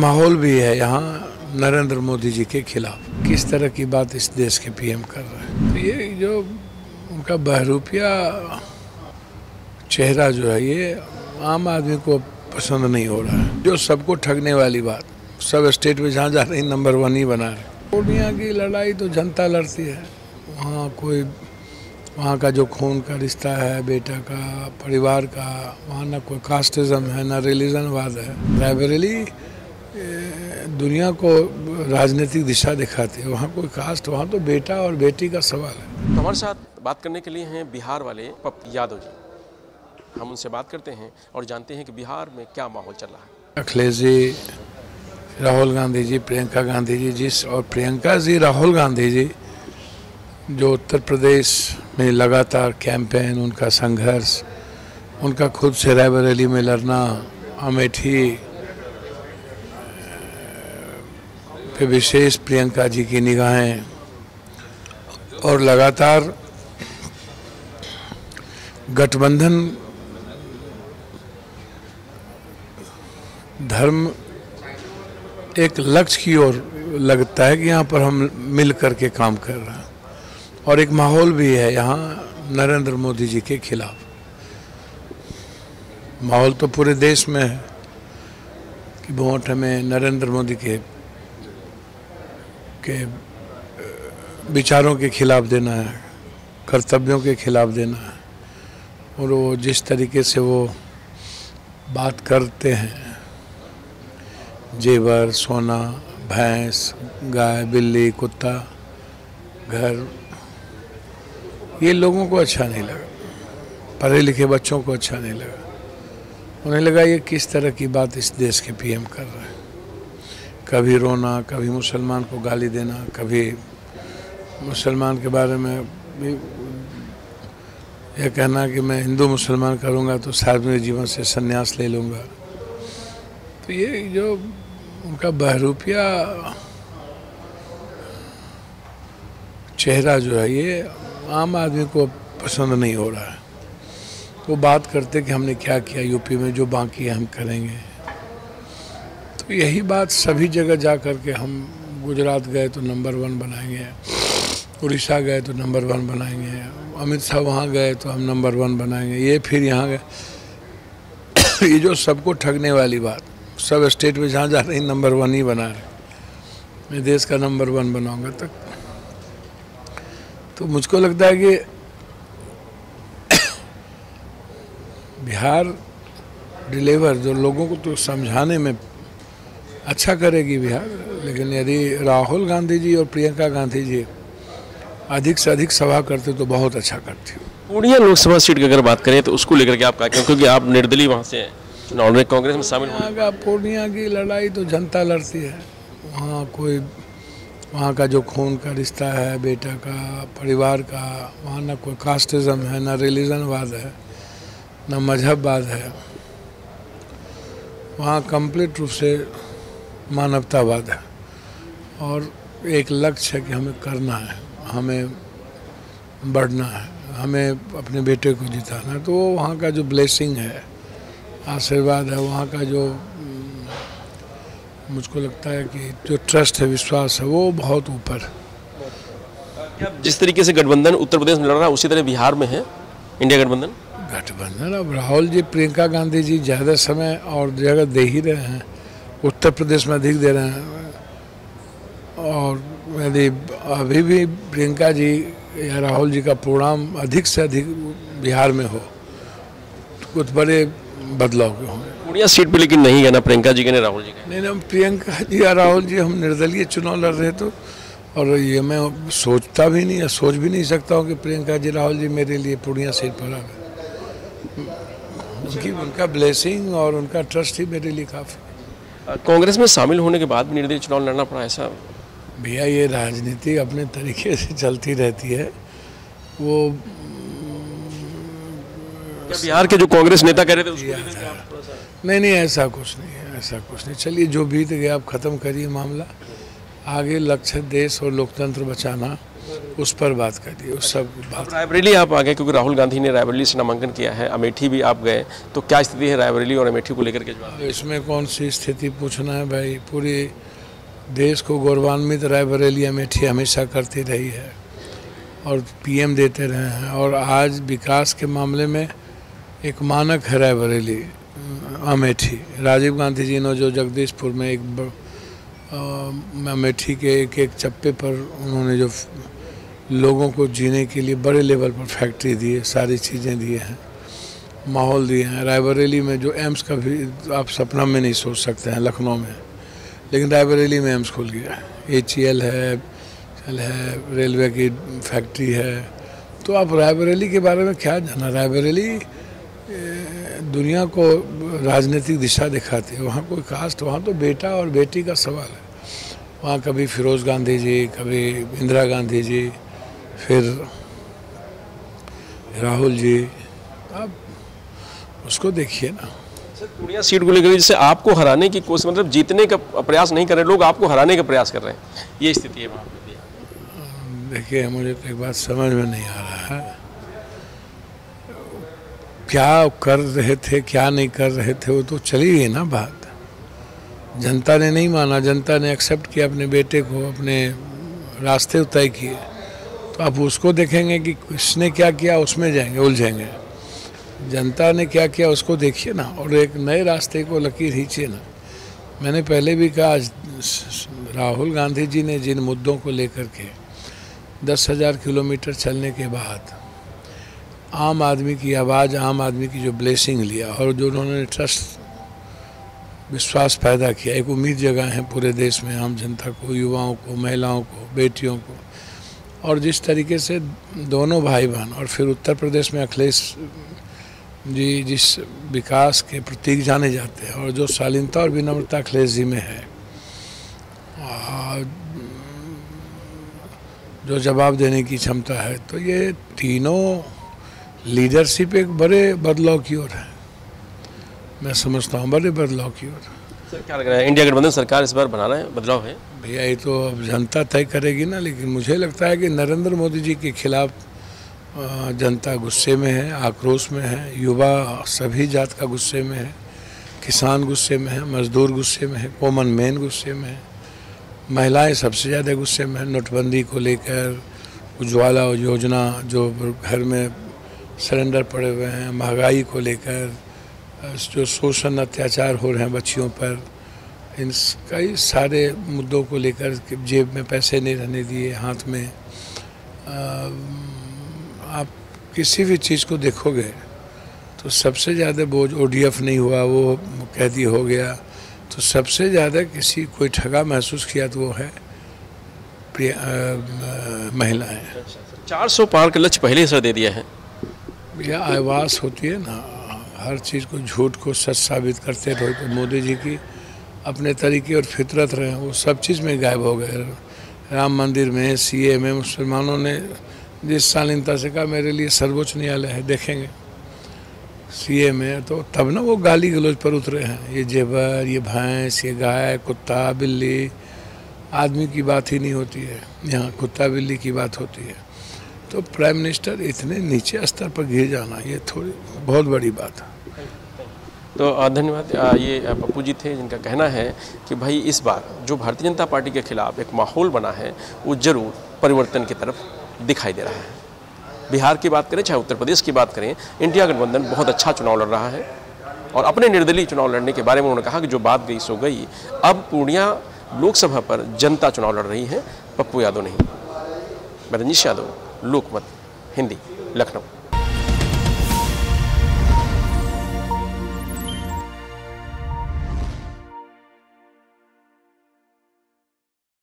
माहौल भी है यहाँ नरेंद्र मोदी जी के खिलाफ। किस तरह की बात इस देश के पीएम कर रहे हैं, तो ये जो उनका बहरूपिया चेहरा जो है ये आम आदमी को पसंद नहीं हो रहा है। जो सबको ठगने वाली बात, सब स्टेट में जहाँ जा रही नंबर 1 ही बना रहे। पूर्णिया की लड़ाई तो जनता लड़ती है, वहाँ का जो खून का रिश्ता है, बेटा का, परिवार का, वहाँ ना कोई कास्टिज्म है ना रिलीजनवाद है। रायबरेली दुनिया को राजनीतिक दिशा दिखाती है, वहाँ कोई कास्ट, वहाँ तो बेटा और बेटी का सवाल है। तो हमारे साथ बात करने के लिए हैं बिहार वाले पप्पू यादव जी। हम उनसे बात करते हैं और जानते हैं कि बिहार में क्या माहौल चल रहा है। अखिलेश जी, राहुल गांधी जी, प्रियंका गांधी जी राहुल गांधी जी जो उत्तर प्रदेश में लगातार कैंपेन, उनका संघर्ष, उनका खुद से रायबरेली में लड़ना, अमेठी पे विशेष प्रियंका जी की निगाहें, और लगातार गठबंधन धर्म एक लक्ष्य की ओर लगता है कि यहाँ पर हम मिल करके काम कर रहे हैं। और एक माहौल भी है यहाँ नरेंद्र मोदी जी के खिलाफ। माहौल तो पूरे देश में है कि वोट हमें नरेंद्र मोदी के विचारों के खिलाफ देना है, कर्तव्यों के खिलाफ देना है। और वो जिस तरीके से वो बात करते हैं, जेवर, सोना, भैंस, गाय, बिल्ली, कुत्ता, घर, ये लोगों को अच्छा नहीं लगा, पढ़े लिखे बच्चों को अच्छा नहीं लगा। उन्हें लगा ये किस तरह की बात इस देश के पीएम कर रहे हैं। कभी रोना, कभी मुसलमान को गाली देना, कभी मुसलमान के बारे में यह कहना कि मैं हिंदू मुसलमान करूंगा तो सार्वजनिक जीवन से संन्यास ले लूँगा। तो ये जो उनका बहरूपिया चेहरा जो है ये आम आदमी को पसंद नहीं हो रहा है। वो बात करते कि हमने क्या किया यूपी में, जो बाकी है हम करेंगे। तो यही बात सभी जगह जा कर के, हम गुजरात गए तो नंबर 1 बनाएंगे, उड़ीसा गए तो नंबर 1 बनाएंगे, अमित शाह वहाँ गए तो हम नंबर 1 बनाएंगे, ये फिर यहाँ गए। ये जो सबको ठगने वाली बात, सब स्टेट में जहाँ जा रही नंबर 1 ही बना रहे, मैं देश का नंबर 1 बनाऊँगा तक। तो मुझको लगता है कि बिहार डिलीवर जो लोगों को तो समझाने में अच्छा करेगी बिहार, लेकिन यदि राहुल गांधी जी और प्रियंका गांधी जी अधिक से अधिक सभा करते तो बहुत अच्छा करती। पूर्णिया लोकसभा सीट की अगर बात करें तो उसको लेकर के आप क्या कहें, क्योंकि आप निर्दलीय वहाँ से चुनाव में कांग्रेस में शामिल होगा। पूर्णिया की लड़ाई तो जनता लड़ती है, वहाँ का जो खून का रिश्ता है, बेटा का, परिवार का, वहाँ ना कोई कास्टिज्म है ना रिलीजनवाद है ना मजहबवाद है, वहाँ कंप्लीट रूप से मानवतावाद है। और एक लक्ष्य है कि हमें करना है, हमें बढ़ना है, हमें अपने बेटे को जिताना है। तो वो वहाँ का जो ब्लेसिंग है, आशीर्वाद है, वहाँ का जो मुझको लगता है कि जो ट्रस्ट है, विश्वास है, वो बहुत ऊपर है। जिस तरीके से गठबंधन उत्तर प्रदेश में लड़ रहा है उसी तरह बिहार में है इंडिया गठबंधन। अब राहुल जी, प्रियंका गांधी जी ज़्यादा समय और जगह दे ही रहे हैं, उत्तर प्रदेश में अधिक दे रहे हैं। और यदि अभी भी प्रियंका जी या राहुल जी का प्रोग्राम अधिक से अधिक बिहार में हो तो कुछ बड़े बदलाव के होंगे। पूर्णिया सीट पे लेकिन नहीं है ना प्रियंका जी के, ना राहुल जी के। नहीं, हम प्रियंका जी या राहुल जी, हम निर्दलीय चुनाव लड़ रहे तो, और ये मैं सोचता भी नहीं, सोच भी नहीं सकता हूँ कि प्रियंका जी, राहुल जी मेरे लिए पूर्णिया सीट पर आ गए। उनका ब्लेसिंग और उनका ट्रस्ट ही मेरे लिए काफ़ी। कांग्रेस में शामिल होने के बाद भी निर्दलीय चुनाव लड़ना पड़ा ऐसा? भैया, ये राजनीति अपने तरीके से चलती रहती है। वो बिहार के जो कांग्रेस नेता कह रहे थे उसको नहीं, ऐसा कुछ नहीं है, ऐसा कुछ नहीं। चलिए, जो बीत गया आप खत्म करिए मामला, आगे लक्ष्य देश और लोकतंत्र बचाना। उस पर बात करिए, उस सब बात। रायबरेली आप आ गए क्योंकि राहुल गांधी ने रायबरेली से नामांकन किया है, अमेठी भी आप गए, तो क्या स्थिति है रायबरेली और अमेठी को लेकर के? इसमें कौन सी स्थिति पूछना है भाई, पूरे देश को गौरवान्वित रायबरेली अमेठी हमेशा करती रही है और पीएम देते रहे हैं। और आज विकास के मामले में एक मानक है रायबरेली अमेठी। राजीव गांधी जी ने जो जगदीशपुर में एक अमेठी के एक चप्पे पर उन्होंने जो लोगों को जीने के लिए बड़े लेवल पर फैक्ट्री दिए, सारी चीज़ें दिए हैं, माहौल दिए हैं। रायबरेली में जो एम्स का भी आप सपना में नहीं सोच सकते हैं लखनऊ में, लेकिन रायबरेली में एम्स खुल गया है। HCL है, रेलवे की फैक्ट्री है। तो आप रायबरेली के बारे में क्या जाना? रायबरेली दुनिया को राजनीतिक दिशा दिखाती है। वहाँ कोई कास्ट, वहाँ तो बेटा और बेटी का सवाल है। वहाँ कभी फिरोज गांधी जी, कभी इंदिरा गांधी जी, फिर राहुल जी। आप उसको देखिए ना। पूर्णिया सीट को लेकर जैसे आपको हराने की कोशिश, मतलब जीतने का प्रयास नहीं कर रहे लोग, आपको हराने का प्रयास कर रहे हैं, ये स्थिति है वहाँ पे। देखिए मुझे तो एक बात समझ में नहीं आ रहा है, क्या कर रहे थे क्या नहीं कर रहे थे, वो तो चली गई ना बात। जनता ने नहीं माना, जनता ने एक्सेप्ट किया अपने बेटे को, अपने रास्ते तय किए। तो आप उसको देखेंगे कि किसने क्या किया, उसमें जाएंगे, उलझेंगे। जनता ने क्या किया उसको देखिए ना, और एक नए रास्ते को लकीर खींचिए ना। मैंने पहले भी कहा, राहुल गांधी जी ने जिन मुद्दों को लेकर के 10,000 किलोमीटर चलने के बाद आम आदमी की आवाज़, आम आदमी की जो ब्लेसिंग लिया और जो उन्होंने ट्रस्ट, विश्वास पैदा किया, एक उम्मीद जगह है पूरे देश में आम जनता को, युवाओं को, महिलाओं को, बेटियों को। और जिस तरीके से दोनों भाई बहन, और फिर उत्तर प्रदेश में अखिलेश जी जिस विकास के प्रतीक जाने जाते हैं, और जो शालीनता और विनम्रता अखिलेश जी में है, जो जवाब देने की क्षमता है, तो ये तीनों लीडरशिप एक बड़े बदलाव की ओर है। मैं समझता हूँ बड़े बदलाव की ओर। सर क्या लग रहा है, इंडिया गठबंधन सरकार इस बार बना रहे हैं, बदलाव है? भैया ये तो अब जनता तय करेगी ना, लेकिन मुझे लगता है कि नरेंद्र मोदी जी के खिलाफ जनता गुस्से में है, आक्रोश में है, युवा सभी जात का गुस्से में है, किसान गुस्से में है, मजदूर गुस्से में है, कॉमन मैन गुस्से में है, महिलाएं सबसे ज़्यादा गुस्से में है। नोटबंदी को लेकर, उज्ज्वला योजना जो घर में सिलेंडर पड़े हुए हैं, महंगाई को लेकर, जो शोषण अत्याचार हो रहे हैं बच्चियों पर, इन कई सारे मुद्दों को लेकर, जेब में पैसे नहीं रहने दिए, हाथ में। आप किसी भी चीज़ को देखोगे तो सबसे ज़्यादा बोझ, ODF नहीं हुआ वो कैदी हो गया, तो सबसे ज़्यादा किसी कोई ठगा महसूस किया तो वो है महिलाएं। 400 पार का लक्ष्य पहले से दे दिया है। यह आवाज़ होती है ना, हर चीज़ को झूठ को सच साबित करते रहो। तो मोदी जी की अपने तरीके और फितरत रहे, वो सब चीज़ में गायब हो गए। राम मंदिर में, CAA में, मुसलमानों ने जिस शालीनता से कहा मेरे लिए सर्वोच्च न्यायालय है, देखेंगे CAA में, तो तब ना वो गाली गलौज पर उतरे हैं। ये जेवर, ये भैंस, ये गाय, कुत्ता बिल्ली, आदमी की बात ही नहीं होती है, यहाँ कुत्ता बिल्ली की बात होती है। तो प्राइम मिनिस्टर इतने नीचे स्तर पर गिर जाना, ये थोड़ी बहुत बड़ी बात है। तो धन्यवाद। ये पप्पू जी थे जिनका कहना है कि भाई इस बार जो भारतीय जनता पार्टी के खिलाफ एक माहौल बना है वो जरूर परिवर्तन की तरफ दिखाई दे रहा है। बिहार की बात करें चाहे उत्तर प्रदेश की बात करें, इंडिया गठबंधन बहुत अच्छा चुनाव लड़ रहा है और अपने निर्दलीय चुनाव लड़ने के बारे में उन्होंने कहा कि जो बात गई सो गई। अब पूर्णिया लोकसभा पर जनता चुनाव लड़ रही है, पप्पू यादव नहीं। भरत सिंह यादव, लोकमत हिंदी, लखनऊ।